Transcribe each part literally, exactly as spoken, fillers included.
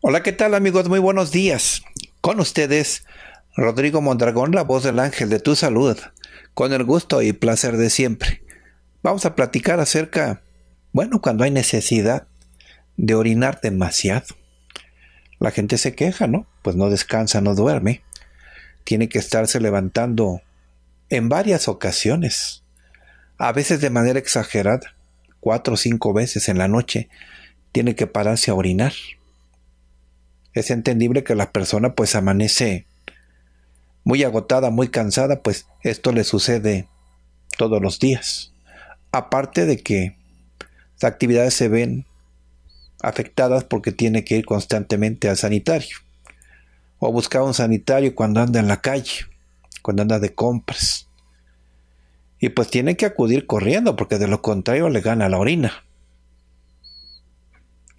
Hola, ¿qué tal, amigos? Muy buenos días. Con ustedes, Rodrigo Mondragón, la voz del ángel de tu salud, con el gusto y placer de siempre. Vamos a platicar acerca, bueno, cuando hay necesidad de orinar demasiado. La gente se queja, ¿no? Pues no descansa, no duerme. Tiene que estarse levantando en varias ocasiones, a veces de manera exagerada, cuatro o cinco veces en la noche, tiene que pararse a orinar. Es entendible que la persona pues amanece muy agotada, muy cansada, pues esto le sucede todos los días. Aparte de que las actividades se ven afectadas porque tiene que ir constantemente al sanitario o buscar un sanitario cuando anda en la calle, cuando anda de compras, y pues tiene que acudir corriendo porque de lo contrario le gana la orina.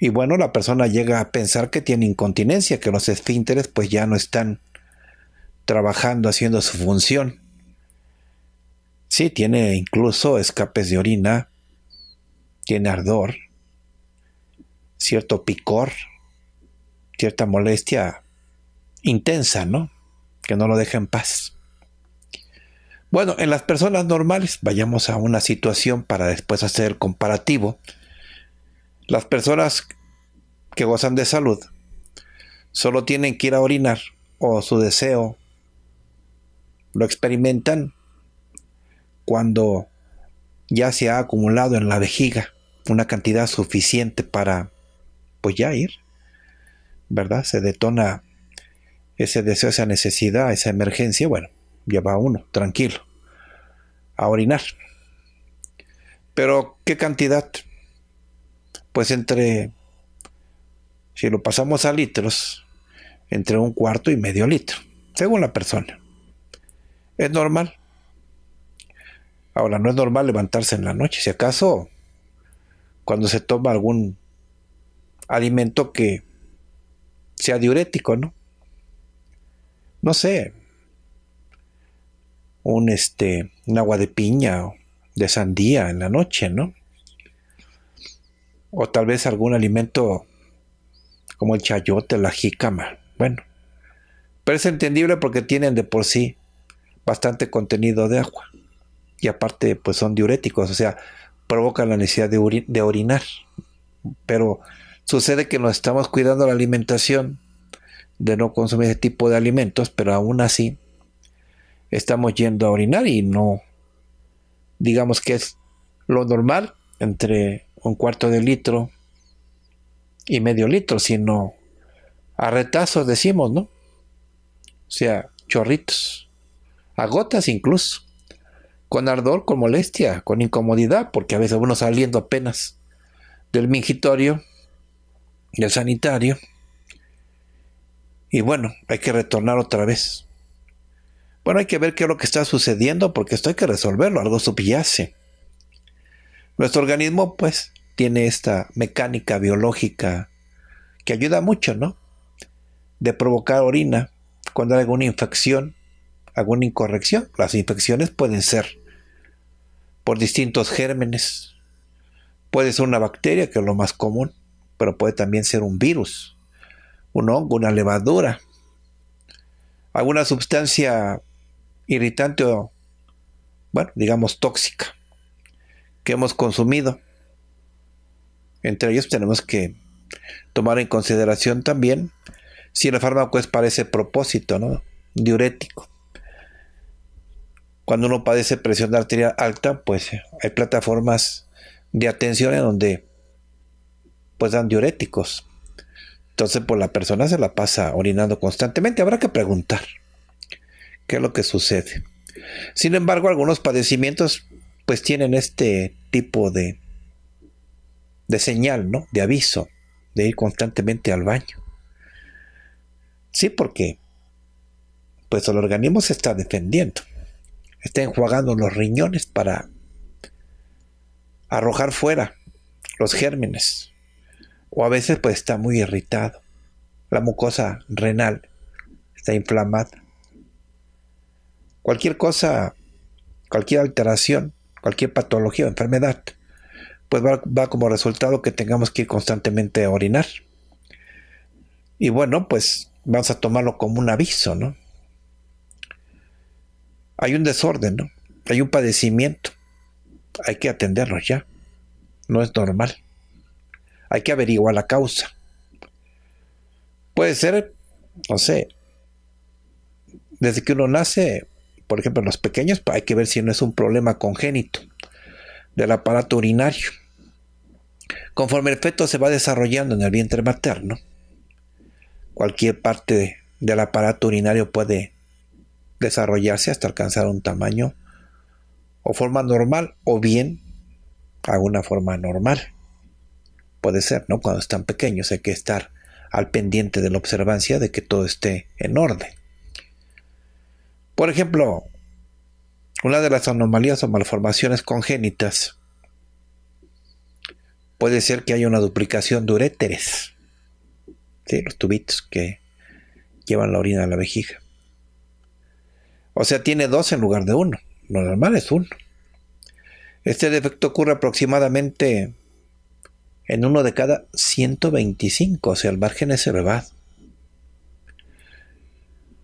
Y bueno, la persona llega a pensar que tiene incontinencia, que los esfínteres pues ya no están trabajando, haciendo su función. Sí, tiene incluso escapes de orina, tiene ardor, cierto picor, cierta molestia intensa, ¿no? Que no lo deja en paz. Bueno, en las personas normales, vayamos a una situación para después hacer el comparativo. Las personas que gozan de salud solo tienen que ir a orinar o su deseo lo experimentan cuando ya se ha acumulado en la vejiga una cantidad suficiente para pues ya ir, ¿verdad? Se detona ese deseo, esa necesidad, esa emergencia. Bueno, ya va uno, tranquilo, a orinar. Pero, ¿qué cantidad? Pues entre, si lo pasamos a litros, entre un cuarto y medio litro, según la persona. Es normal. Ahora, no es normal levantarse en la noche. Si acaso, cuando se toma algún alimento que sea diurético, ¿no? No sé, un, este, un agua de piña o de sandía en la noche, ¿no? O tal vez algún alimento como el chayote, la jícama. Bueno, pero es entendible porque tienen de por sí bastante contenido de agua. Y aparte, pues son diuréticos, o sea, provocan la necesidad de, ori- de orinar. Pero sucede que nos estamos cuidando la alimentación, de no consumir ese tipo de alimentos, pero aún así estamos yendo a orinar y no, digamos que es lo normal, entre un cuarto de litro y medio litro, sino a retazos decimos, ¿no? O sea, chorritos, a gotas incluso, con ardor, con molestia, con incomodidad, porque a veces uno saliendo apenas del mingitorio, del sanitario, y bueno, hay que retornar otra vez. Bueno, hay que ver qué es lo que está sucediendo, porque esto hay que resolverlo, algo subyace. Nuestro organismo, pues, tiene esta mecánica biológica que ayuda mucho, ¿no? De provocar orina cuando hay alguna infección, alguna incorrección. Las infecciones pueden ser por distintos gérmenes. Puede ser una bacteria, que es lo más común, pero puede también ser un virus, un hongo, una levadura, alguna sustancia irritante o, bueno, digamos tóxica que hemos consumido. Entre ellos tenemos que tomar en consideración también si el fármaco es para ese propósito, ¿no? Diurético. Cuando uno padece presión arterial alta, pues hay plataformas de atención en donde pues dan diuréticos. Entonces, pues la persona se la pasa orinando constantemente. Habrá que preguntar qué es lo que sucede. Sin embargo, algunos padecimientos pues tienen este tipo de de señal, ¿no? De aviso, de ir constantemente al baño. Sí, porque pues el organismo se está defendiendo, está enjuagando los riñones para arrojar fuera los gérmenes, o a veces pues está muy irritado, la mucosa renal está inflamada. Cualquier cosa, cualquier alteración, cualquier patología o enfermedad, pues va, va como resultado que tengamos que ir constantemente a orinar. Y bueno, pues vamos a tomarlo como un aviso, ¿no? Hay un desorden, ¿no? Hay un padecimiento. Hay que atenderlo ya. No es normal. Hay que averiguar la causa. Puede ser, no sé, desde que uno nace, por ejemplo, en los pequeños, hay que ver si no es un problema congénito del aparato urinario. Conforme el feto se va desarrollando en el vientre materno, cualquier parte del aparato urinario puede desarrollarse hasta alcanzar un tamaño o forma normal, o bien alguna forma anormal. Puede ser, ¿no? Cuando están pequeños hay que estar al pendiente de la observancia de que todo esté en orden. Por ejemplo, una de las anomalías o malformaciones congénitas puede ser que haya una duplicación de uréteres, ¿sí? Los tubitos que llevan la orina a la vejiga. O sea, tiene dos en lugar de uno. Lo normal es uno. Este defecto ocurre aproximadamente en uno de cada ciento veinticinco, o sea, el margen es elevado.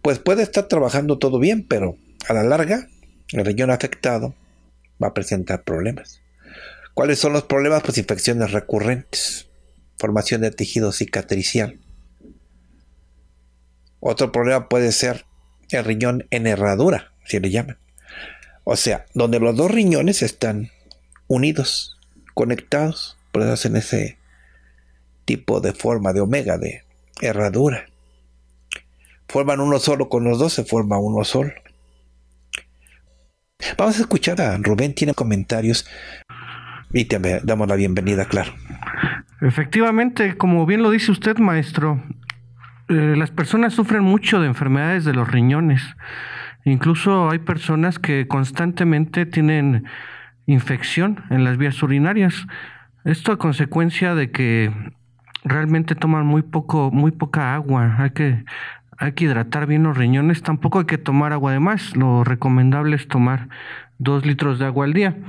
Pues puede estar trabajando todo bien, pero a la larga, el riñón afectado va a presentar problemas. ¿Cuáles son los problemas? Pues infecciones recurrentes, formación de tejido cicatricial. Otro problema puede ser el riñón en herradura, si le llaman. O sea, donde los dos riñones están unidos, conectados, por eso hacen ese tipo de forma de omega, de herradura. Forman uno solo con los dos, se forma uno solo. Vamos a escuchar a Rubén, tiene comentarios y te damos la bienvenida, claro. Efectivamente, como bien lo dice usted, maestro, eh, las personas sufren mucho de enfermedades de los riñones. Incluso hay personas que constantemente tienen infección en las vías urinarias. Esto a consecuencia de que realmente toman muy poco, muy poca agua. Hay que, hay que hidratar bien los riñones. Tampoco hay que tomar agua de más. Lo recomendable es tomar dos litros de agua al día.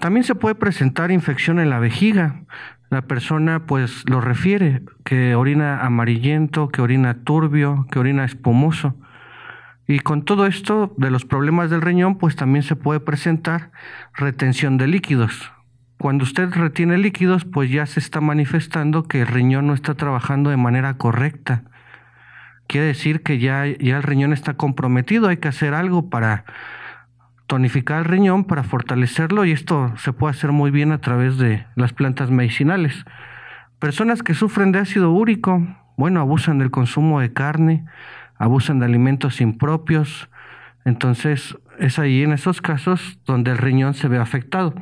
También se puede presentar infección en la vejiga. La persona pues lo refiere, que orina amarillento, que orina turbio, que orina espumoso. Y con todo esto de los problemas del riñón, pues también se puede presentar retención de líquidos. Cuando usted retiene líquidos, pues ya se está manifestando que el riñón no está trabajando de manera correcta. Quiere decir que ya, ya el riñón está comprometido, hay que hacer algo para tonificar el riñón, para fortalecerlo, y esto se puede hacer muy bien a través de las plantas medicinales. Personas que sufren de ácido úrico, bueno, abusan del consumo de carne, abusan de alimentos impropios, entonces es ahí en esos casos donde el riñón se ve afectado.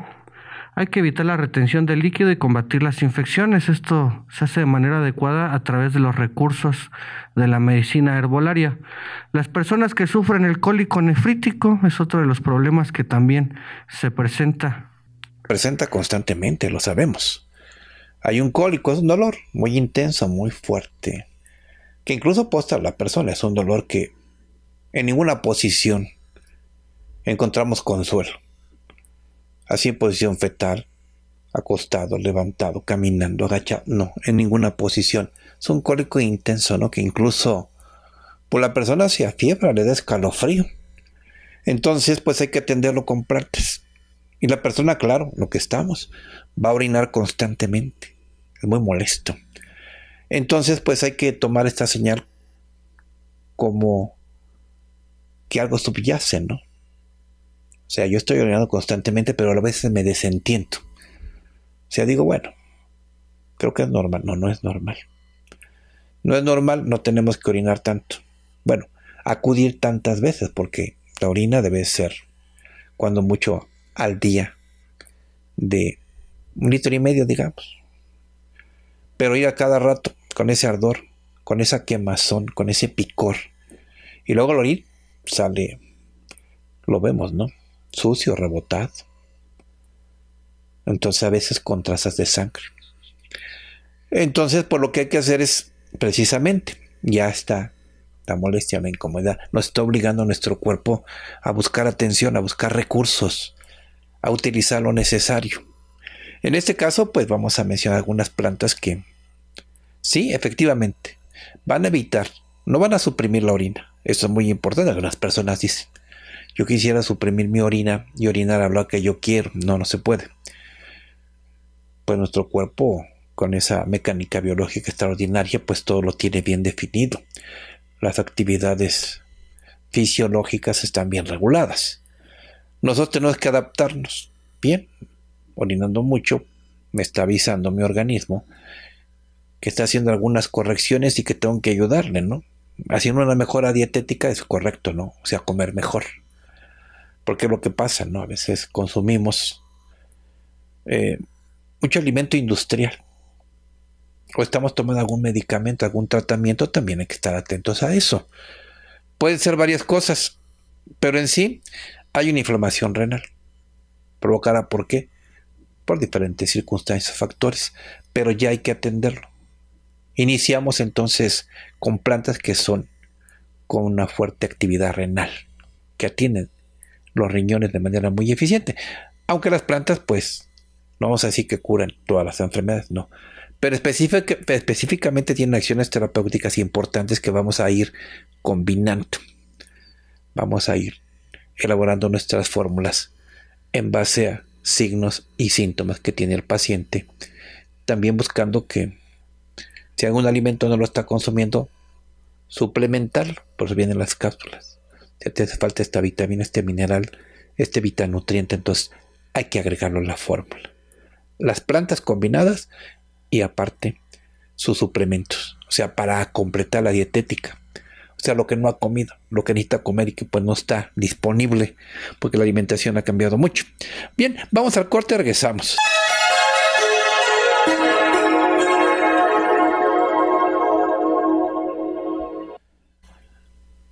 Hay que evitar la retención de líquido y combatir las infecciones. Esto se hace de manera adecuada a través de los recursos de la medicina herbolaria. Las personas que sufren el cólico nefrítico es otro de los problemas que también se presenta. Presenta constantemente, lo sabemos. Hay un cólico, es un dolor muy intenso, muy fuerte, que incluso posta a la persona. Es un dolor que en ninguna posición encontramos consuelo. Así en posición fetal, acostado, levantado, caminando, agachado, no, en ninguna posición. Es un cólico intenso, ¿no? Que incluso pues, la persona se afiebra, le da escalofrío. Entonces, pues hay que atenderlo con plantas. Y la persona, claro, lo que estamos, va a orinar constantemente. Es muy molesto. Entonces, pues hay que tomar esta señal como que algo subyace, ¿no? O sea, yo estoy orinando constantemente, pero a veces me desentiendo. O sea, digo, bueno, creo que es normal. No, no es normal. No es normal, no tenemos que orinar tanto. Bueno, acudir tantas veces, porque la orina debe ser, cuando mucho, al día de un litro y medio, digamos. pero ir a cada rato con ese ardor, con esa quemazón, con ese picor. Y luego al orir sale, lo vemos, ¿no? Sucio, rebotado. Entonces a veces con trazas de sangre. Entonces pues lo que hay que hacer es precisamente, ya está la molestia, la incomodidad. Nos está obligando a nuestro cuerpo a buscar atención, a buscar recursos, a utilizar lo necesario. En este caso pues vamos a mencionar algunas plantas que sí, efectivamente, van a evitar, no van a suprimir la orina. Esto es muy importante, algunas personas dicen, yo quisiera suprimir mi orina y orinar a lo que yo quiero. No, no se puede. Pues nuestro cuerpo, con esa mecánica biológica extraordinaria, pues todo lo tiene bien definido. Las actividades fisiológicas están bien reguladas. Nosotros tenemos que adaptarnos. Bien, orinando mucho, me está avisando mi organismo que está haciendo algunas correcciones y que tengo que ayudarle, ¿no? Haciendo una mejora dietética es correcto, ¿no? O sea, comer mejor. Porque es lo que pasa, ¿no? A veces consumimos eh, mucho alimento industrial. O estamos tomando algún medicamento, algún tratamiento, también hay que estar atentos a eso. Pueden ser varias cosas, pero en sí hay una inflamación renal. ¿Provocará por qué? Por diferentes circunstancias, factores, pero ya hay que atenderlo. Iniciamos entonces con plantas que son con una fuerte actividad renal, que atienden los riñones de manera muy eficiente. Aunque las plantas, pues, no vamos a decir que curan todas las enfermedades, no. Pero específicamente tienen acciones terapéuticas importantes que vamos a ir combinando. Vamos a ir elaborando nuestras fórmulas en base a signos y síntomas que tiene el paciente. También buscando que si algún alimento no lo está consumiendo, suplementarlo. Por eso vienen las cápsulas. Si te hace falta esta vitamina, este mineral, este vitanutriente, entonces hay que agregarlo a la fórmula. Las plantas combinadas. Y aparte, sus suplementos. O sea, para completar la dietética. O sea, lo que no ha comido, lo que necesita comer y que pues no está disponible. Porque la alimentación ha cambiado mucho. Bien, vamos al corte, regresamos.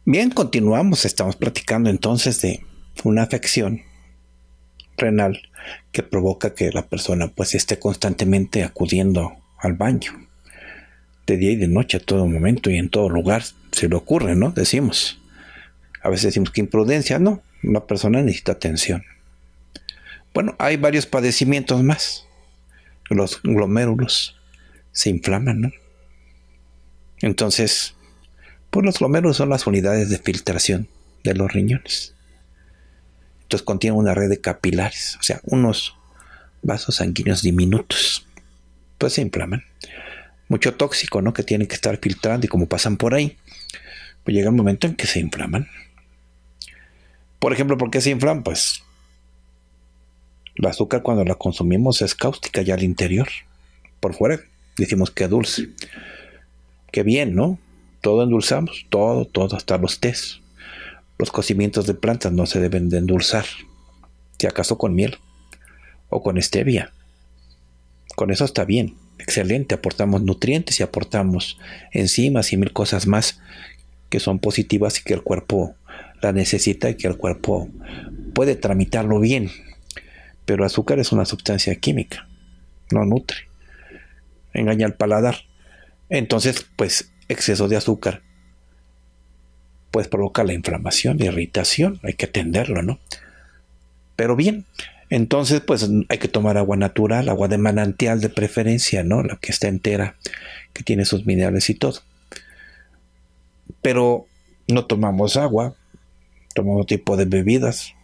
Bien, continuamos. Estamos platicando entonces de una afección renal que provoca que la persona pues esté constantemente acudiendo al baño de día y de noche, a todo momento y en todo lugar se le ocurre, ¿no? Decimos, a veces decimos que imprudencia, no, la persona necesita atención. Bueno, hay varios padecimientos más. Los glomérulos se inflaman, ¿no? Entonces, pues los glomérulos son las unidades de filtración de los riñones. Entonces contiene una red de capilares, o sea, unos vasos sanguíneos diminutos. Pues se inflaman. Mucho tóxico, ¿no? Que tienen que estar filtrando y como pasan por ahí, pues llega un momento en que se inflaman. Por ejemplo, ¿por qué se inflaman? Pues el azúcar cuando la consumimos es cáustica ya al interior. Por fuera decimos que dulce. Qué bien, ¿no? Todo endulzamos, todo, todo, hasta los tés. Los cocimientos de plantas no se deben de endulzar, si acaso con miel o con stevia. Con eso está bien, excelente, aportamos nutrientes y aportamos enzimas y mil cosas más que son positivas y que el cuerpo la necesita y que el cuerpo puede tramitarlo bien. Pero el azúcar es una sustancia química, no nutre, engaña al paladar. Entonces, pues, exceso de azúcar pues provoca la inflamación, la irritación, hay que atenderlo, ¿no? Pero bien, entonces pues hay que tomar agua natural, agua de manantial de preferencia, ¿no? La que está entera, que tiene sus minerales y todo. Pero no tomamos agua, tomamos otro tipo de bebidas.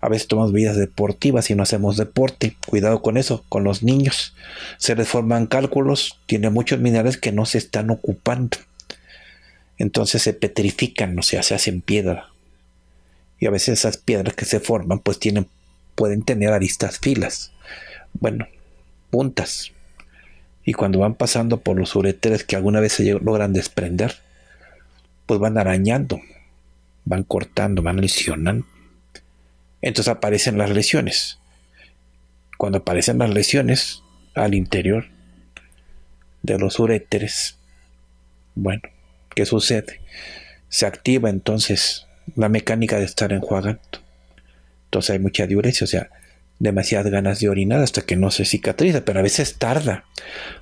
A veces tomamos bebidas deportivas y no hacemos deporte. Cuidado con eso, con los niños. Se les forman cálculos, tiene muchos minerales que no se están ocupando. Entonces se petrifican, o sea, se hacen piedra. Y a veces esas piedras que se forman, pues tienen, pueden tener aristas, filas, bueno, puntas. Y cuando van pasando por los ureteres que alguna vez se logran desprender, pues van arañando, van cortando, van lesionando. Entonces aparecen las lesiones. Cuando aparecen las lesiones al interior, de los uréteres. Bueno, ¿qué sucede? Se activa entonces la mecánica de estar enjuagando. Entonces hay mucha diuresis, o sea, demasiadas ganas de orinar hasta que no se cicatriza, pero a veces tarda,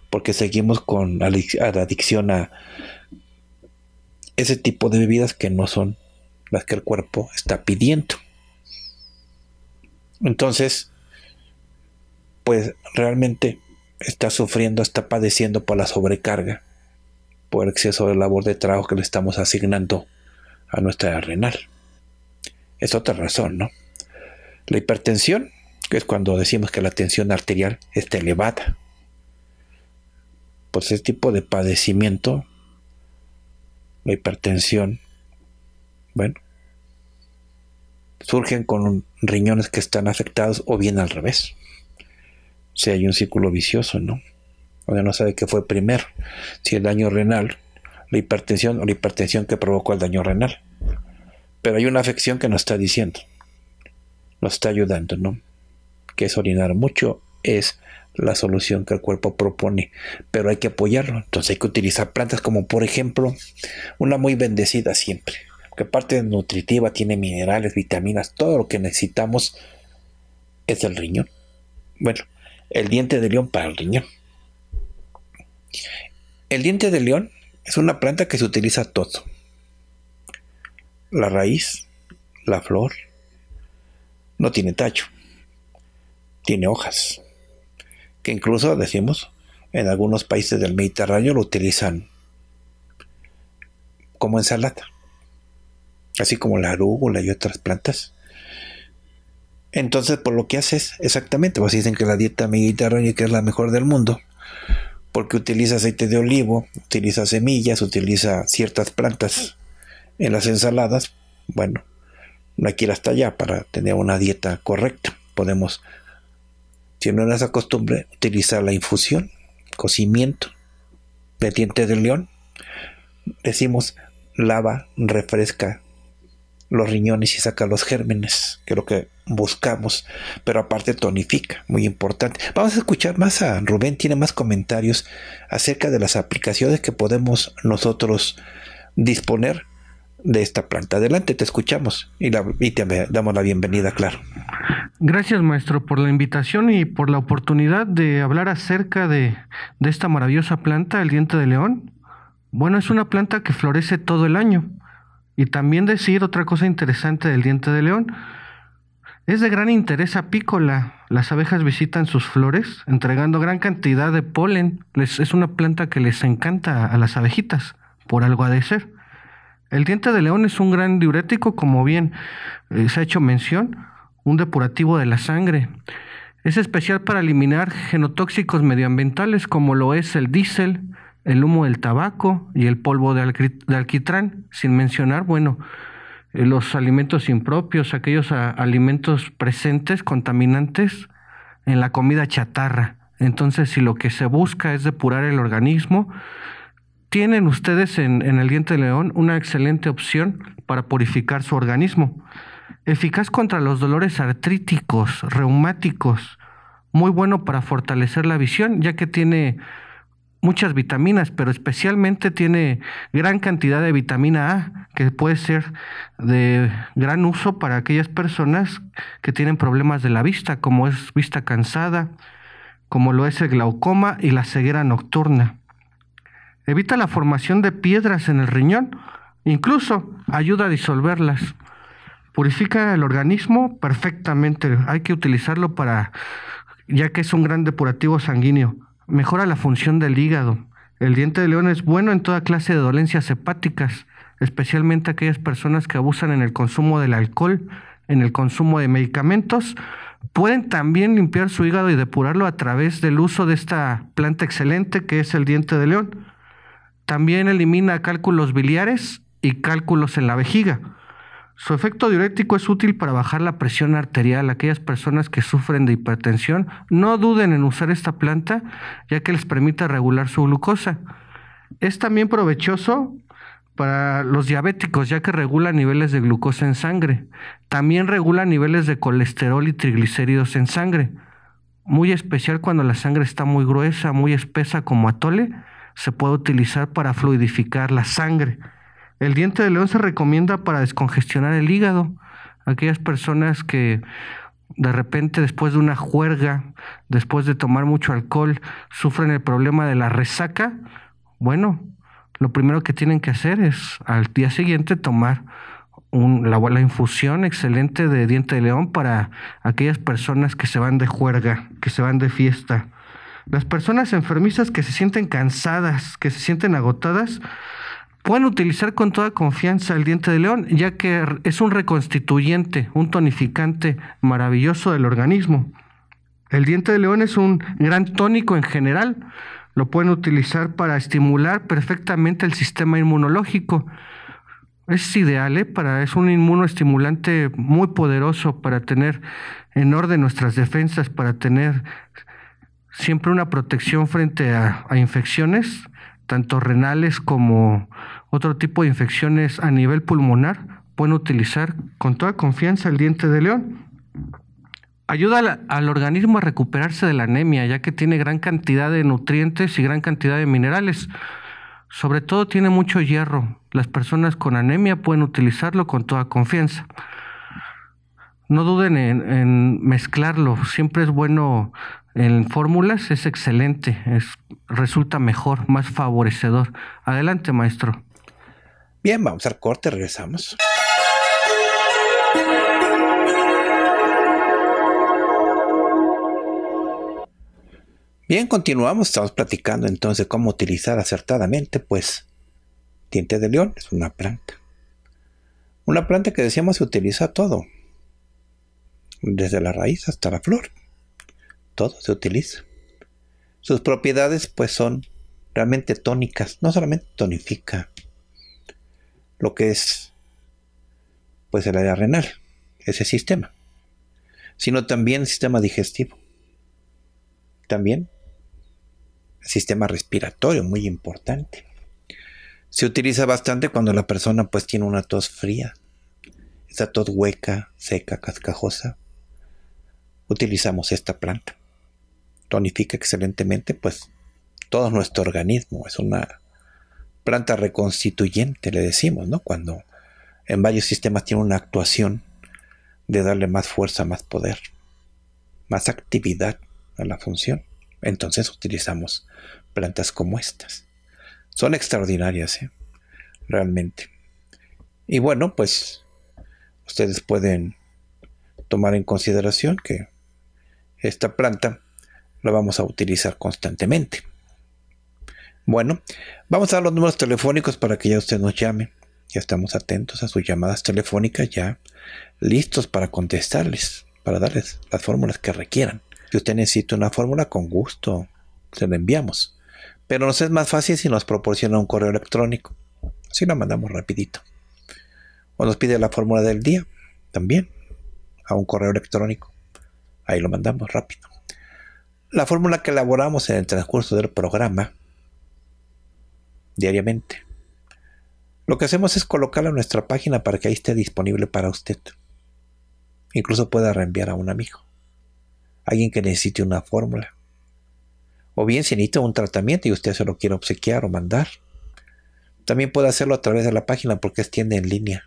porque seguimos con la adicción a ese tipo de bebidas que no son las que el cuerpo está pidiendo. Entonces, pues realmente está sufriendo, está padeciendo por la sobrecarga, por el exceso de labor de trabajo que le estamos asignando a nuestra renal. Es otra razón, ¿no? La hipertensión, que es cuando decimos que la tensión arterial está elevada. Pues ese tipo de padecimiento, la hipertensión, bueno, surgen con riñones que están afectados o bien al revés. O sea, hay un círculo vicioso, ¿no? Uno no sabe qué fue primero, si el daño renal, la hipertensión, o la hipertensión que provocó el daño renal. Pero hay una afección que nos está diciendo, nos está ayudando, ¿no? Que es orinar mucho, es la solución que el cuerpo propone, pero hay que apoyarlo. Entonces hay que utilizar plantas como, por ejemplo, una muy bendecida siempre, que parte es nutritiva, tiene minerales, vitaminas, todo lo que necesitamos es el riñón. Bueno, el diente de león para el riñón. El diente de león es una planta que se utiliza todo. La raíz, la flor, no tiene tallo, tiene hojas, que incluso decimos en algunos países del Mediterráneo lo utilizan como ensalada, así como la arúgula y otras plantas. Entonces, por lo que haces exactamente, pues dicen que la dieta mediterránea que es la mejor del mundo, porque utiliza aceite de olivo, utiliza semillas, utiliza ciertas plantas en las ensaladas. Bueno, no hay que ir hasta allá para tener una dieta correcta. Podemos, si no nos acostumbre, utilizar la infusión, cocimiento de diente de león. Decimos, lava, refresca los riñones y saca los gérmenes, que es lo que buscamos, pero aparte tonifica, muy importante. Vamos a escuchar más a Rubén, tiene más comentarios acerca de las aplicaciones que podemos nosotros disponer de esta planta. Adelante, te escuchamos y, la, y te damos la bienvenida, claro. Gracias, maestro, por la invitación y por la oportunidad de hablar acerca de, de esta maravillosa planta, el diente de león. Bueno, es una planta que florece todo el año. Y también decir otra cosa interesante del diente de león. Es de gran interés apícola. Las abejas visitan sus flores entregando gran cantidad de polen. Les, es una planta que les encanta a las abejitas, por algo ha de ser. El diente de león es un gran diurético, como bien eh, se ha hecho mención, un depurativo de la sangre. Es especial para eliminar genotóxicos medioambientales como lo es el diésel, el humo del tabaco y el polvo de alquitrán, sin mencionar, bueno, los alimentos impropios, aquellos alimentos presentes, contaminantes, en la comida chatarra. Entonces, si lo que se busca es depurar el organismo, tienen ustedes en, en el diente de león una excelente opción para purificar su organismo. Eficaz contra los dolores artríticos, reumáticos, muy bueno para fortalecer la visión, ya que tiene muchas vitaminas, pero especialmente tiene gran cantidad de vitamina A, que puede ser de gran uso para aquellas personas que tienen problemas de la vista, como es vista cansada, como lo es el glaucoma y la ceguera nocturna. Evita la formación de piedras en el riñón, incluso ayuda a disolverlas. Purifica el organismo perfectamente, hay que utilizarlo para, ya que es un gran depurativo sanguíneo. Mejora la función del hígado. El diente de león es bueno en toda clase de dolencias hepáticas, especialmente aquellas personas que abusan en el consumo del alcohol, en el consumo de medicamentos. Pueden también limpiar su hígado y depurarlo a través del uso de esta planta excelente que es el diente de león. También elimina cálculos biliares y cálculos en la vejiga. Su efecto diurético es útil para bajar la presión arterial. Aquellas personas que sufren de hipertensión, no duden en usar esta planta, ya que les permite regular su glucosa. Es también provechoso para los diabéticos, ya que regula niveles de glucosa en sangre. También regula niveles de colesterol y triglicéridos en sangre. Muy especial cuando la sangre está muy gruesa, muy espesa como atole. se puede utilizar para fluidificar la sangre. El diente de león se recomienda para descongestionar el hígado. Aquellas personas que de repente, después de una juerga, después de tomar mucho alcohol, sufren el problema de la resaca, bueno, lo primero que tienen que hacer es al día siguiente tomar un, la, la infusión excelente de diente de león para aquellas personas que se van de juerga, que se van de fiesta. Las personas enfermizas que se sienten cansadas, que se sienten agotadas, pueden utilizar con toda confianza el diente de león, ya que es un reconstituyente, un tonificante maravilloso del organismo. El diente de león es un gran tónico en general. Lo pueden utilizar para estimular perfectamente el sistema inmunológico. Es ideal, ¿eh? para, es un inmunoestimulante muy poderoso para tener en orden nuestras defensas, para tener siempre una protección frente a, a infecciones, tanto renales como otro tipo de infecciones a nivel pulmonar. Pueden utilizar con toda confianza el diente de león. Ayuda al, al organismo a recuperarse de la anemia, ya que tiene gran cantidad de nutrientes y gran cantidad de minerales. Sobre todo tiene mucho hierro. Las personas con anemia pueden utilizarlo con toda confianza. No duden en, en mezclarlo, siempre es bueno. En fórmulas es excelente, es, resulta mejor, más favorecedor. Adelante, maestro. Bien, vamos al corte, regresamos. Bien, continuamos, estamos platicando entonces cómo utilizar acertadamente, pues, diente de león es una planta. Una planta que decíamos se utiliza todo, desde la raíz hasta la flor. Todo se utiliza. Sus propiedades pues son realmente tónicas, no solamente tonifica lo que es pues el área renal, ese sistema, sino también el sistema digestivo, también el sistema respiratorio, muy importante. Se utiliza bastante cuando la persona pues tiene una tos fría, esa tos hueca, seca, cascajosa. Utilizamos esta planta. Tonifica excelentemente pues todo nuestro organismo, es una planta reconstituyente, le decimos, ¿no? Cuando en varios sistemas tiene una actuación de darle más fuerza, más poder, más actividad a la función, entonces utilizamos plantas como estas. Son extraordinarias, ¿eh? realmente. Y bueno, pues ustedes pueden tomar en consideración que esta planta la vamos a utilizar constantemente. Bueno, vamos a dar los números telefónicos para que ya usted nos llame. Ya estamos atentos a sus llamadas telefónicas, ya listos para contestarles, para darles las fórmulas que requieran. Si usted necesita una fórmula, con gusto se la enviamos. Pero nos es más fácil si nos proporciona un correo electrónico. Así la mandamos rapidito. O nos pide la fórmula del día, también, a un correo electrónico. Ahí lo mandamos rápido. La fórmula que elaboramos en el transcurso del programa, diariamente, lo que hacemos es colocarla en nuestra página para que ahí esté disponible para usted. Incluso pueda reenviar a un amigo, alguien que necesite una fórmula. O bien si necesita un tratamiento y usted se lo quiere obsequiar o mandar, también puede hacerlo a través de la página porque es tienda en línea.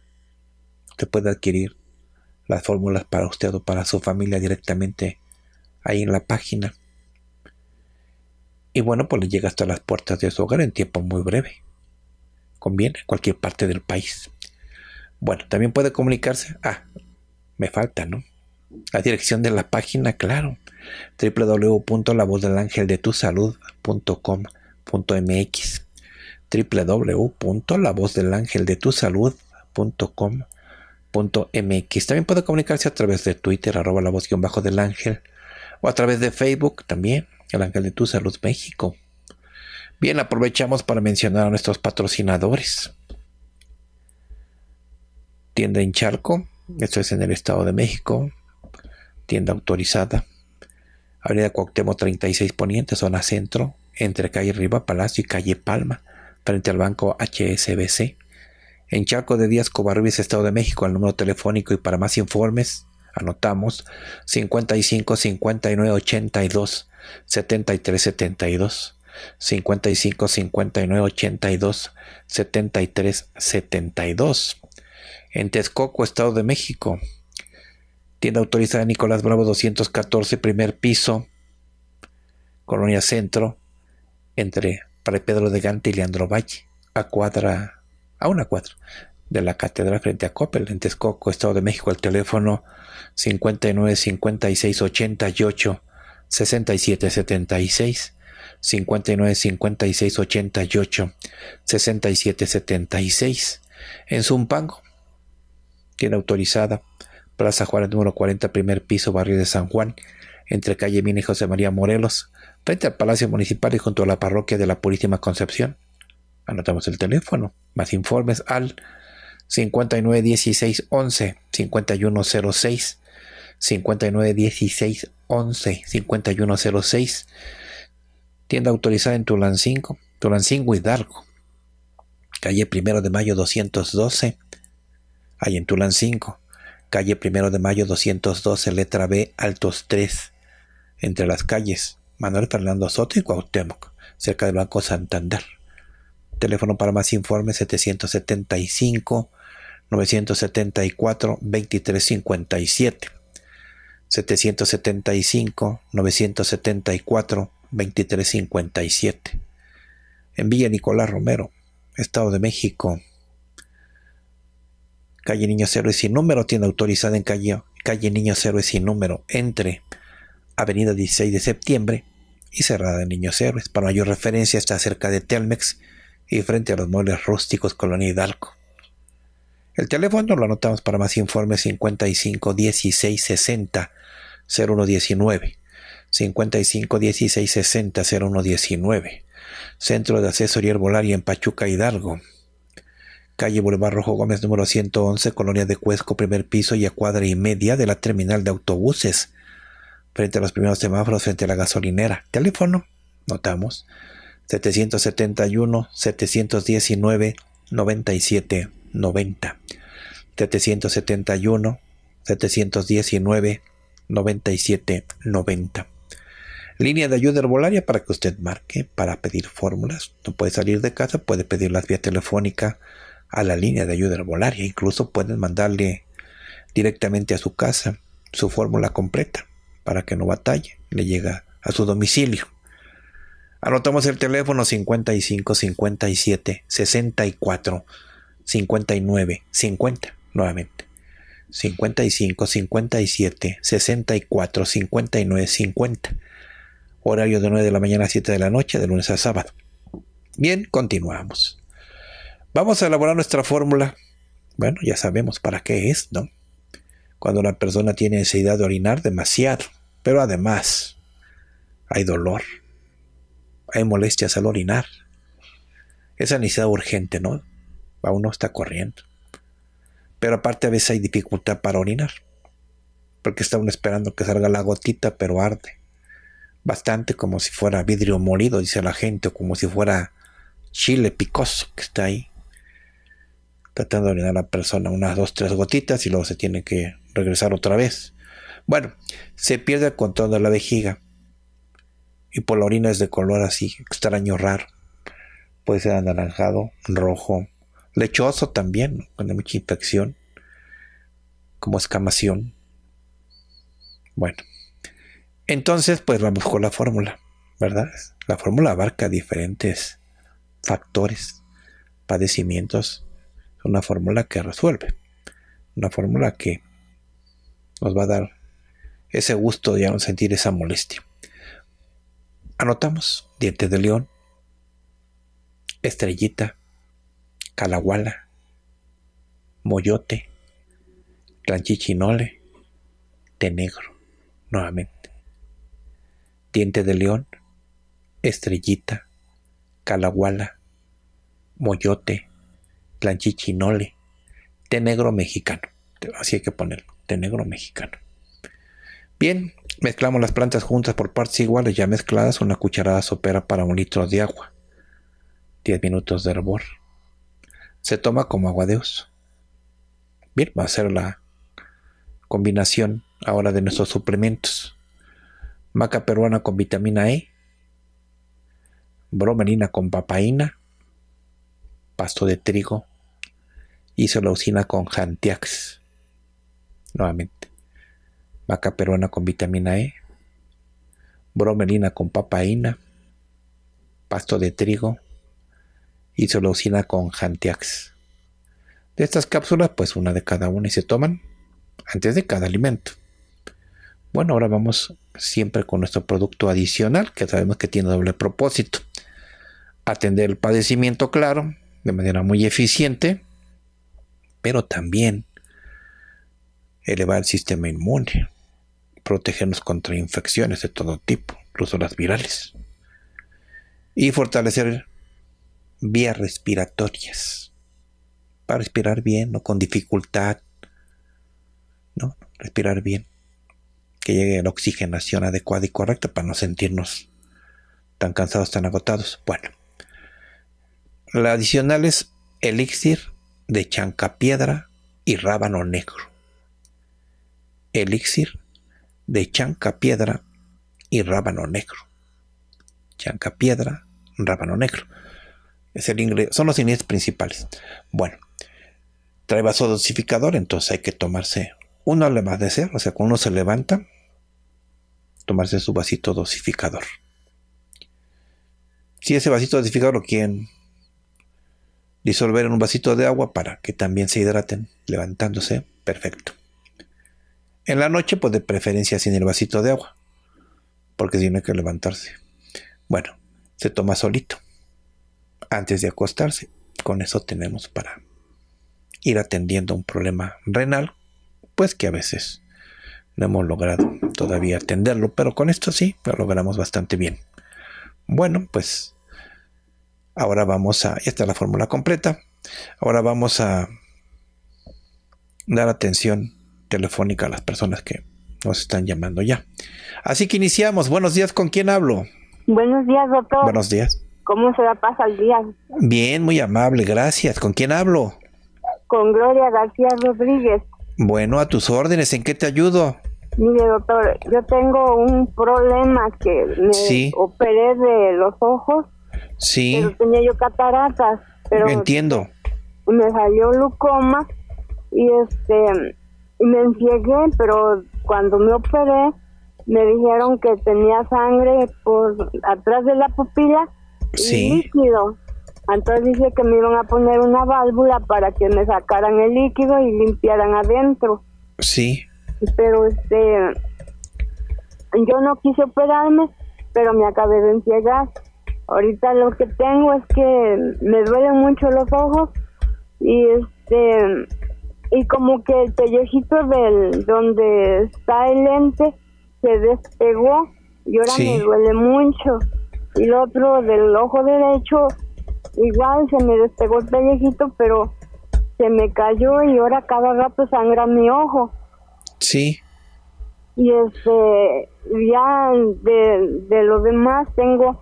Usted puede adquirir las fórmulas para usted o para su familia directamente ahí en la página. Y bueno, pues le llega hasta las puertas de su hogar en tiempo muy breve. Conviene en cualquier parte del país. Bueno, también puede comunicarse. Ah, me falta, ¿no? La dirección de la página, claro. doble u doble u doble u punto la voz del ángel de tu salud punto com punto m x doble u doble u doble u punto la voz del ángel de tu salud punto com punto m x También puede comunicarse a través de Twitter, arroba la voz guión bajo del ángel, o a través de Facebook también, El Ángel de Tu Salud México. Bien, aprovechamos para mencionar a nuestros patrocinadores. Tienda en Charco, esto es en el Estado de México, tienda autorizada, Avenida Cuauhtémoc treinta y seis Poniente, zona centro, entre calle Riva Palacio y calle Palma, frente al banco H S B C. En Charco de Díaz Covarrubias, Estado de México, el número telefónico y para más informes, anotamos cincuenta y cinco, cincuenta y nueve, ochenta y dos, setenta y tres, setenta y dos. cincuenta y cinco, cincuenta y nueve, ochenta y dos, setenta y tres, setenta y dos. En Texcoco, Estado de México. Tienda autorizada Nicolás Bravo doscientos catorce, primer piso, Colonia Centro, entre Pedro de Gante y Leandro Valle, a cuadra, a una cuadra de la catedral frente a Coppel, en Texcoco, Estado de México. El teléfono cincuenta y nueve, cincuenta y seis, ochenta y ocho, sesenta y siete, setenta y seis, cincuenta y nueve, cincuenta y seis, ochenta y ocho, sesenta y siete, setenta y seis. En Zumpango, tienda autorizada Plaza Juárez número cuarenta, primer piso, barrio de San Juan, entre calle Mina y José María Morelos, frente al Palacio Municipal y junto a la Parroquia de la Purísima Concepción. Anotamos el teléfono. Más informes al cincuenta y nueve, dieciséis, once, cincuenta y uno cero seis, cincuenta y nueve, dieciséis, once, cincuenta y uno cero seis. Tienda autorizada en Tulancingo, Tulancingo Hidalgo, calle Primero de Mayo doscientos doce, ahí en Tulancingo, calle Primero de Mayo doscientos doce, letra B, altos tres, entre las calles Manuel Fernando Soto y Cuauhtémoc, cerca de Banco Santander. Teléfono para más informes setecientos setenta y cinco, novecientos setenta y cuatro, veintitrés cincuenta y siete, setecientos setenta y cinco, novecientos setenta y cuatro, veintitrés cincuenta y siete. En Villa Nicolás Romero, Estado de México, calle Niños Héroes sin número, tienda autorizada en calle, calle Niños Héroes sin número, entre Avenida dieciséis de Septiembre y Cerrada de Niños Héroes. Para mayor referencia, está cerca de Telmex y frente a los muebles rústicos, Colonia Hidalgo. El teléfono lo anotamos para más informes: cincuenta y cinco, dieciséis, sesenta, cero uno diecinueve. cincuenta y cinco, dieciséis, sesenta, cero uno diecinueve. Centro de Asesoría Herbolaria en Pachuca, Hidalgo. Calle Boulevard Rojo Gómez número ciento once, Colonia de Cuesco, primer piso y a cuadra y media de la terminal de autobuses, frente a los primeros semáforos, frente a la gasolinera. Teléfono, notamos, setecientos setenta y uno, setecientos diecinueve, noventa y siete noventa. setecientos setenta y uno, setecientos diecinueve, noventa y siete noventa. Línea de ayuda herbolaria para que usted marque para pedir fórmulas. No puede salir de casa, puede pedirlas vía telefónica a la línea de ayuda herbolaria. Incluso pueden mandarle directamente a su casa su fórmula completa para que no batalle, le llega a su domicilio. Anotamos el teléfono cincuenta y cinco, cincuenta y siete, sesenta y cuatro, cincuenta y nueve, cincuenta. Nuevamente, cincuenta y cinco, cincuenta y siete, sesenta y cuatro, cincuenta y nueve, cincuenta. Horario de nueve de la mañana a siete de la noche, de lunes a sábado. Bien, continuamos. Vamos a elaborar nuestra fórmula. Bueno, ya sabemos para qué es, ¿no? Cuando la persona tiene necesidad de orinar demasiado, pero además hay dolor, hay molestias al orinar. Esa necesidad urgente, ¿no? A uno está corriendo. Pero aparte a veces hay dificultad para orinar, porque está uno esperando que salga la gotita, pero arde bastante, como si fuera vidrio molido, dice la gente, o como si fuera chile picoso que está ahí tratando de orinar a la persona unas dos, tres gotitas y luego se tiene que regresar otra vez. Bueno, se pierde el control de la vejiga y por la orina es de color así extraño, raro, puede ser anaranjado, rojo, lechoso también, ¿no? Cuando hay mucha infección, como escamación. Bueno, entonces, pues vamos con la fórmula, ¿verdad? La fórmula abarca diferentes factores, padecimientos. Es una fórmula que resuelve, una fórmula que nos va a dar ese gusto de ya no sentir esa molestia. Anotamos dientes de león, estrellita, calahuala, moyote, clanchinole, té negro, nuevamente. Diente de león, estrellita, calahuala, moyote, clanchinole, té negro mexicano. Así hay que ponerlo, té negro mexicano. Bien, mezclamos las plantas juntas por partes iguales, ya mezcladas, una cucharada sopera para un litro de agua. diez minutos de hervor. Se toma como agua de uso. Bien, va a ser la combinación ahora de nuestros suplementos. Maca peruana con vitamina E, bromelina con papaína, pasto de trigo, isoleucina con Jantiax, nuevamente, maca peruana con vitamina E, bromelina con papaína, pasto de trigo, isoleucina con Jantiax. De estas cápsulas, pues una de cada una, y se toman antes de cada alimento. Bueno, ahora vamos siempre con nuestro producto adicional, que sabemos que tiene doble propósito. Atender el padecimiento, claro, de manera muy eficiente, pero también elevar el sistema inmune, protegernos contra infecciones de todo tipo, incluso las virales, y fortalecer vías respiratorias, para respirar bien, no con dificultad, ¿no? Respirar bien, que llegue la oxigenación adecuada y correcta para no sentirnos tan cansados, tan agotados. Bueno, la adicional es elixir de chancapiedra y rábano negro. Elixir de chancapiedra y rábano negro. Chancapiedra, rábano negro. Es el ingrediente, son los ingredientes principales. Bueno, trae vasodosificador, entonces hay que tomarse uno al amanecer, o sea, cuando uno se levanta, tomarse su vasito dosificador. Si ese vasito dosificador lo quieren disolver en un vasito de agua para que también se hidraten levantándose, perfecto. En la noche, pues de preferencia sin el vasito de agua, porque si no hay que levantarse. Bueno, se toma solito, antes de acostarse. Con eso tenemos para ir atendiendo un problema renal, pues que a veces no hemos logrado todavía atenderlo, pero con esto sí lo logramos bastante bien. Bueno, pues ahora vamos a, esta es la fórmula completa, ahora vamos a dar atención telefónica a las personas que nos están llamando ya. Así que iniciamos. Buenos días, ¿con quién hablo? Buenos días, doctor. Buenos días. ¿Cómo se la pasa el día? Bien, muy amable, gracias. ¿Con quién hablo? Con Gloria García Rodríguez. Bueno, a tus órdenes, ¿en qué te ayudo? Mire, doctor, yo tengo un problema que me sí. operé de los ojos. Sí. Pero tenía yo cataratas. Pero entiendo. Me salió glaucoma y este me enfiegué, pero cuando me operé me dijeron que tenía sangre por atrás de la pupila y sí. líquido. Entonces dije que me iban a poner una válvula para que me sacaran el líquido y limpiaran adentro. Sí. Pero este, yo no quise operarme, pero me acabé de enfiegar. Ahorita lo que tengo es que me duelen mucho los ojos y este y como que el pellejito del donde está el lente se despegó y ahora sí. me duele mucho. Y el otro del ojo derecho igual se me despegó el pellejito, pero se me cayó y ahora cada rato sangra mi ojo. Sí. Y este, ya de, de lo demás tengo,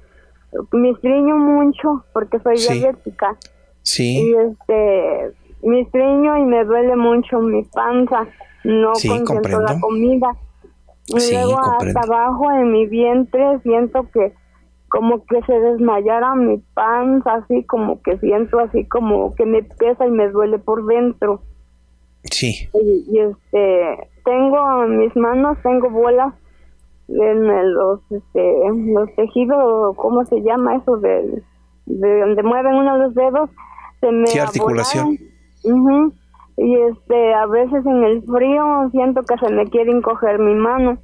me estriño mucho porque soy sí. diabética. Sí. Y este, me estriño y me duele mucho mi panza, no sí, consiento la comida. Y sí, luego comprendo. Hasta abajo en mi vientre siento que como que se desmayara mi panza, así como que siento así como que me pesa y me duele por dentro. Sí. Y, y este, tengo en mis manos, tengo bolas en los, este, los tejidos, ¿cómo se llama eso? De, de donde mueven uno los dedos, se me sí, articulación. Uh-huh. Y este, a veces en el frío siento que se me quiere encoger mi mano,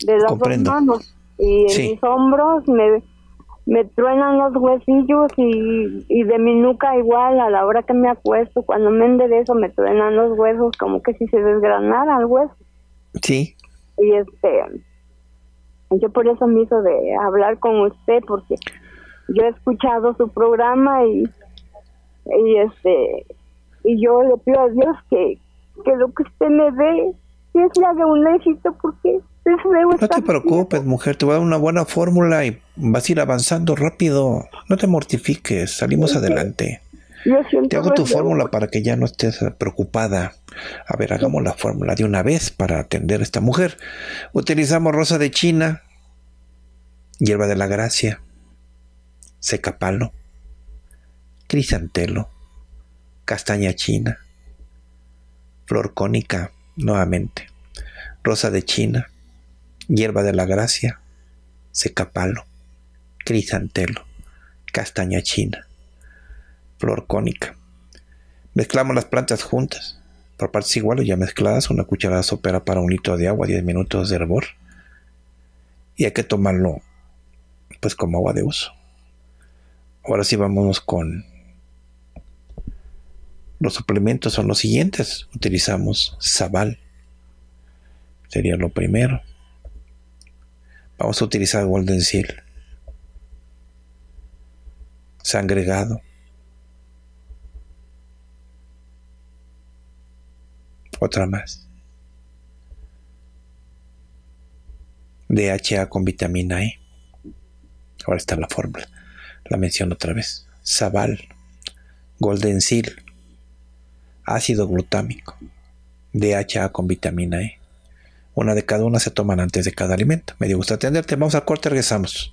de las comprendo. Dos manos. Y en sí. mis hombros me... me truenan los huesillos y, y de mi nuca igual a la hora que me acuesto, cuando me enderezo me truenan los huesos, como que si se desgranara el hueso. Sí. Y este, yo por eso me hizo de hablar con usted, porque yo he escuchado su programa y, y este, y yo le pido a Dios que, que lo que usted me dé es la de un éxito, porque... No te preocupes, mujer, te voy a dar una buena fórmula y vas a ir avanzando rápido. No te mortifiques, salimos adelante. Te hago tu fórmula para que ya no estés preocupada. A ver, hagamos la fórmula de una vez para atender a esta mujer. Utilizamos rosa de China, hierba de la gracia, secapalo, crisantelo, castaña china, flor cónica nuevamente, rosa de China, hierba de la gracia, secapalo, crisantelo, castaña china, flor cónica. Mezclamos las plantas juntas, por partes iguales ya mezcladas, una cucharada sopera para un litro de agua, diez minutos de hervor. Y hay que tomarlo pues como agua de uso. Ahora sí, vámonos con los suplementos. Son los siguientes. Utilizamos sabal, sería lo primero. Vamos a utilizar golden seal, sangregado, otra más, D H A con vitamina E. Ahora está la fórmula, la menciono otra vez. Sabal, golden seal, ácido glutámico, D H A con vitamina E. Una de cada una se toman antes de cada alimento. Me dio gusto atenderte. Vamos al corte, regresamos.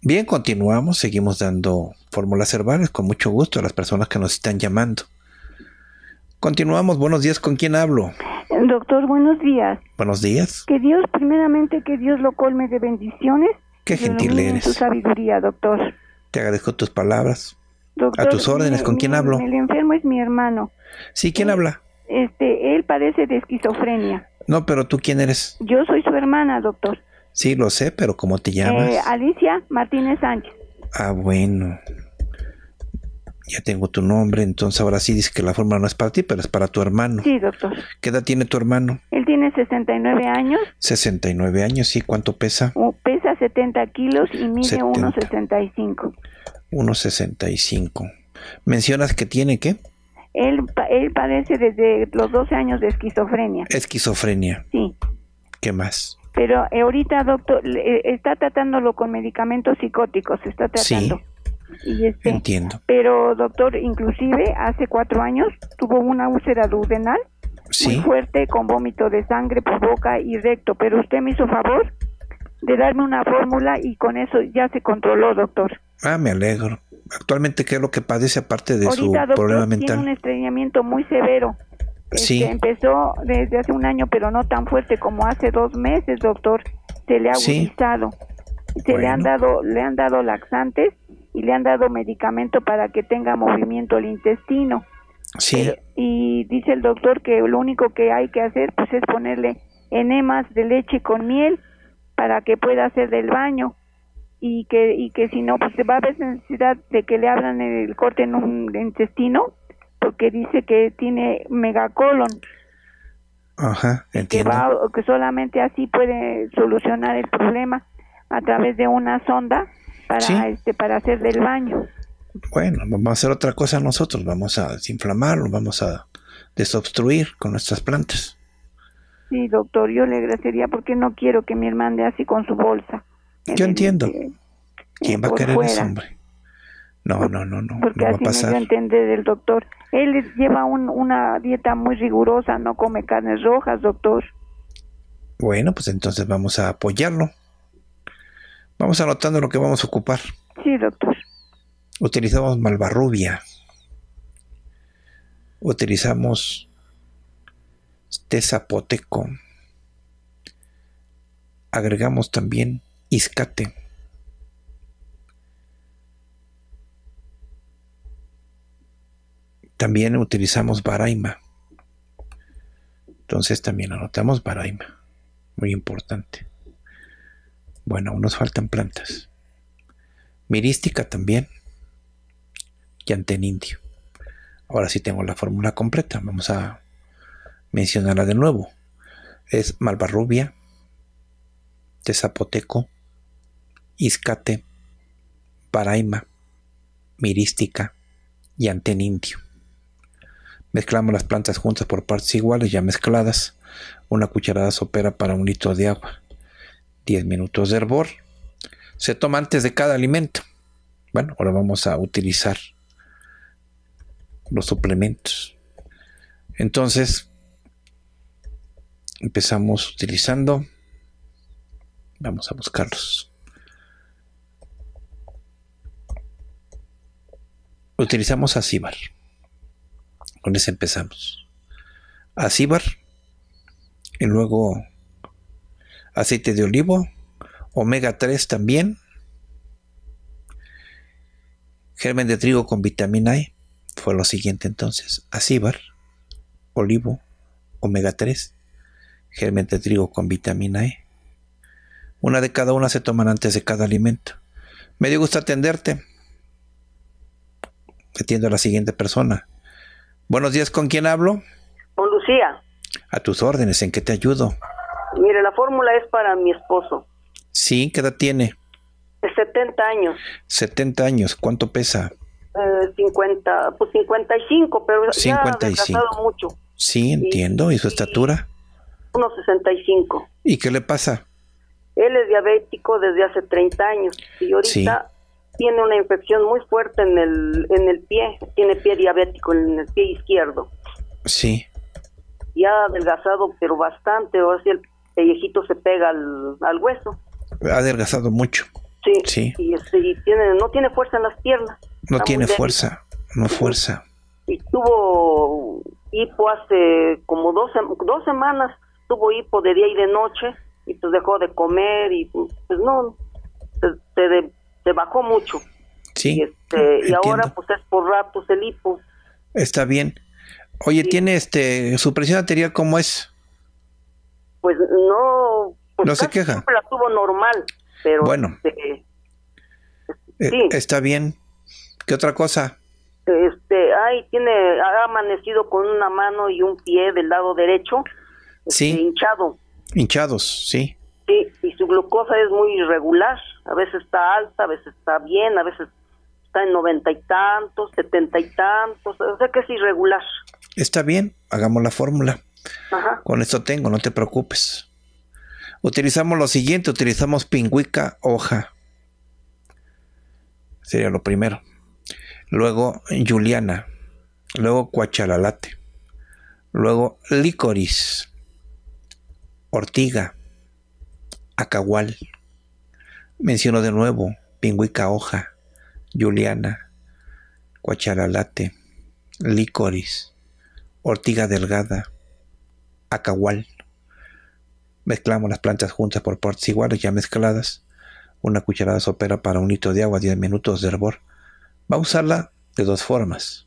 Bien, continuamos, seguimos dando fórmulas herbales con mucho gusto a las personas que nos están llamando. Continuamos, buenos días, ¿con quién hablo? Doctor, buenos días. Buenos días. Que Dios, primeramente, que Dios lo colme de bendiciones. Qué gentil eres. Su sabiduría, doctor. Te agradezco tus palabras. Doctor, a tus órdenes, ¿con mi, quién hablo? El enfermo es mi hermano. Sí, ¿quién eh, habla? Este, él padece de esquizofrenia. No, pero ¿tú quién eres? Yo soy su hermana, doctor. Sí, lo sé, pero ¿cómo te llamas? Eh, Alicia Martínez Sánchez. Ah, bueno. Ya tengo tu nombre, entonces ahora sí dices que la fórmula no es para ti, pero es para tu hermano. Sí, doctor. ¿Qué edad tiene tu hermano? Él tiene sesenta y nueve años. sesenta y nueve años, sí. ¿Cuánto pesa? Oh, pesa setenta kilos y mide uno sesenta y cinco. uno sesenta y cinco. ¿Mencionas que tiene qué? Él, él padece desde los doce años de esquizofrenia. Esquizofrenia. Sí. ¿Qué más? Pero ahorita, doctor, está tratándolo con medicamentos psicóticos, está tratando. Sí, y este, entiendo. Pero, doctor, inclusive hace cuatro años tuvo una úlcera duodenal, sí, muy fuerte, con vómito de sangre por boca y recto. Pero usted me hizo favor de darme una fórmula y con eso ya se controló, doctor. Ah, me alegro. Actualmente, ¿qué es lo que padece aparte de ahorita, su doctor, problema mental? Tiene un estreñimiento muy severo. Este, sí. Empezó desde hace un año, pero no tan fuerte como hace dos meses, doctor. Se le ha agudizado. Sí. Se bueno. le han dado, le han dado laxantes y le han dado medicamento para que tenga movimiento el intestino. Sí. Pero, y dice el doctor que lo único que hay que hacer pues es ponerle enemas de leche con miel para que pueda hacer del baño y que y que si no pues va a haber necesidad de que le abran el corte en un intestino, porque dice que tiene megacolon. Ajá, entiendo. Que, va, que solamente así puede solucionar el problema a través de una sonda para, ¿sí?, este, para hacer del baño. Bueno, vamos a hacer otra cosa nosotros, vamos a desinflamarlo, vamos a desobstruir con nuestras plantas. Sí, doctor, yo le agradecería porque no quiero que mi hermano ande así con su bolsa. Yo en entiendo. El, ¿quién va a querer ese hombre? No, no, no, no. Porque no va a pasar. Porque así me dio a entender el doctor. Él lleva un, una dieta muy rigurosa, no come carnes rojas, doctor. Bueno, pues entonces vamos a apoyarlo. Vamos anotando lo que vamos a ocupar. Sí, doctor. Utilizamos malvarrubia. Utilizamos té zapoteco. Agregamos también iscate. También utilizamos baraima. Entonces también anotamos baraima. Muy importante. Bueno, aún nos faltan plantas. Mirística también. Yantén indio. Ahora sí tengo la fórmula completa. Vamos a mencionarla de nuevo. Es malvarrubia, té zapoteco, iscate, baraima, mirística, yantén indio. Mezclamos las plantas juntas por partes iguales, ya mezcladas. Una cucharada sopera para un litro de agua. diez minutos de hervor. Se toma antes de cada alimento. Bueno, ahora vamos a utilizar los suplementos. Entonces, Empezamos utilizando, vamos a buscarlos. Utilizamos acíbar. Con eso empezamos. Acíbar y luego aceite de olivo, omega tres también, germen de trigo con vitamina E. Fue lo siguiente entonces: acíbar, olivo, omega tres, germen de trigo con vitamina E. Una de cada una se toman antes de cada alimento. Me dio gusto atenderte. Atiendo a la siguiente persona. Buenos días, ¿con quién hablo? Con Lucía. A tus órdenes, ¿en qué te ayudo? Mire, la fórmula es para mi esposo. Sí, ¿qué edad tiene? setenta años. setenta años, ¿cuánto pesa? Eh, cincuenta, pues cincuenta y cinco, pero cincuenta y cinco. Ya ha retrasado mucho. Sí, entiendo, ¿y, ¿y su estatura? uno sesenta y cinco. ¿Y qué le pasa? Él es diabético desde hace treinta años y ahorita... Sí. Tiene una infección muy fuerte en el, en el pie, tiene pie diabético en el pie izquierdo. Sí. Y ha adelgazado, pero bastante, o sea, el pellejito se pega al, al hueso. Ha adelgazado mucho. Sí. Sí. Y, y tiene, no tiene fuerza en las piernas. No tiene fuerza, no fuerza. Y tuvo hipo hace como dos, dos semanas, tuvo hipo de día y de noche, y pues dejó de comer, y pues, pues no, se, se de, bajó mucho. Sí, y, este, y ahora pues es por ratos el hipo. Está bien. Oye, sí. ¿Tiene este su presión arterial cómo es? Pues no, pues no se queja. Siempre la tuvo normal, pero bueno. Este, eh, sí. Está bien. ¿Qué otra cosa? Este, ay, tiene ha amanecido con una mano y un pie del lado derecho. Sí. Este, hinchado. Hinchados, sí. Sí, y su glucosa es muy irregular, a veces está alta, a veces está bien, a veces está en noventa y tantos, setenta y tantos, o sea que es irregular. Está bien, hagamos la fórmula. Ajá. Con esto tengo, no te preocupes. Utilizamos lo siguiente, utilizamos pingüica hoja, sería lo primero. Luego juliana, luego cuachalalate, luego licorice, ortiga, acahual. Menciono de nuevo pingüica hoja, juliana, cuachalalate, licorice, ortiga delgada, acahual. Mezclamos las plantas juntas por partes iguales, ya mezcladas. Una cucharada sopera para un litro de agua, diez minutos de hervor. Va a usarla de dos formas.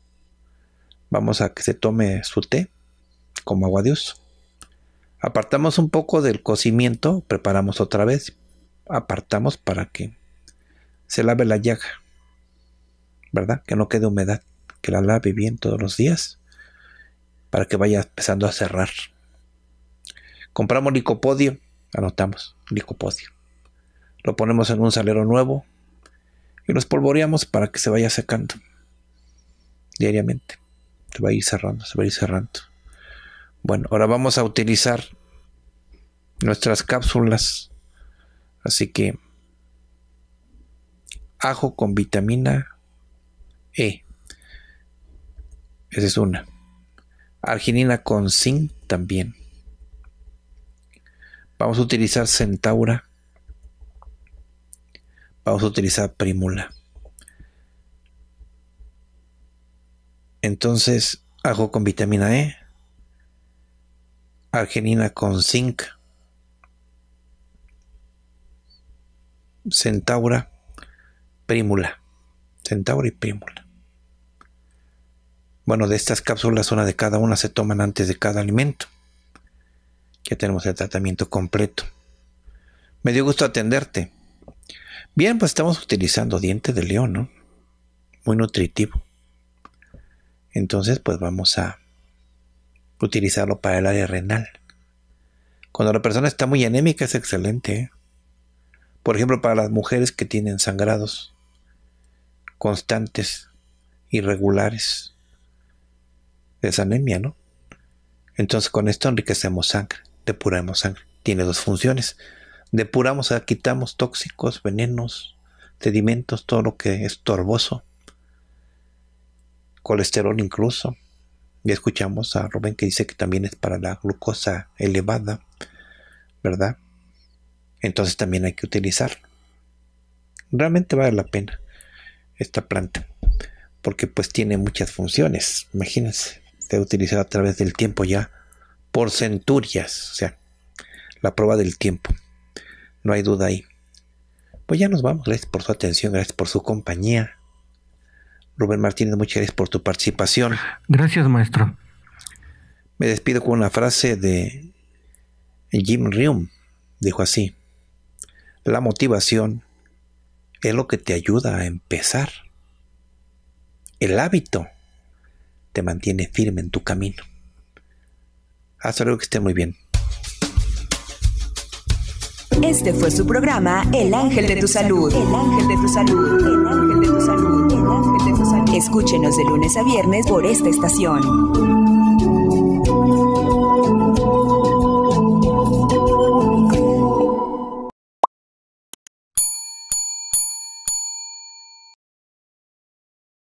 Vamos a que se tome su té como agua de uso. Apartamos un poco del cocimiento, preparamos otra vez, apartamos para que se lave la llaga, ¿verdad? Que no quede humedad, que la lave bien todos los días, para que vaya empezando a cerrar. Compramos licopodio, anotamos, licopodio. Lo ponemos en un salero nuevo y lo espolvoreamos para que se vaya secando diariamente. Se va a ir cerrando, se va a ir cerrando. Bueno, ahora vamos a utilizar nuestras cápsulas. Así que ajo con vitamina E. Esa es una. Arginina con zinc también. Vamos a utilizar centaura. Vamos a utilizar primula. Entonces, ajo con vitamina E. Arginina con zinc, centaura, primula, centaura y primula. Bueno, de estas cápsulas, una de cada una se toman antes de cada alimento. Ya tenemos el tratamiento completo. Me dio gusto atenderte. Bien, pues estamos utilizando diente de león, ¿no? Muy nutritivo. Entonces, pues vamos a utilizarlo para el área renal. Cuando la persona está muy anémica es excelente, ¿eh? Por ejemplo, para las mujeres que tienen sangrados constantes, irregulares, es anemia, ¿no? Entonces con esto enriquecemos sangre, depuramos sangre. Tiene dos funciones: depuramos, o sea, quitamos tóxicos, venenos, sedimentos, todo lo que es torboso, colesterol incluso. Ya escuchamos a Rubén que dice que también es para la glucosa elevada, ¿verdad? Entonces también hay que utilizarlo. Realmente vale la pena esta planta, porque pues tiene muchas funciones. Imagínense, se ha utilizado a través del tiempo ya por centurias, o sea, la prueba del tiempo. No hay duda ahí. Pues ya nos vamos. Gracias por su atención, gracias por su compañía. Rubén Martínez, muchas gracias por tu participación. Gracias, maestro. Me despido con una frase de Jim Rohn. Dijo así: la motivación es lo que te ayuda a empezar. El hábito te mantiene firme en tu camino. Hasta luego, que esté muy bien. Este fue su programa El Ángel de tu Salud. El Ángel de tu Salud. El Ángel de tu Salud. El Ángel de tu Salud. Escúchenos de lunes a viernes por esta estación.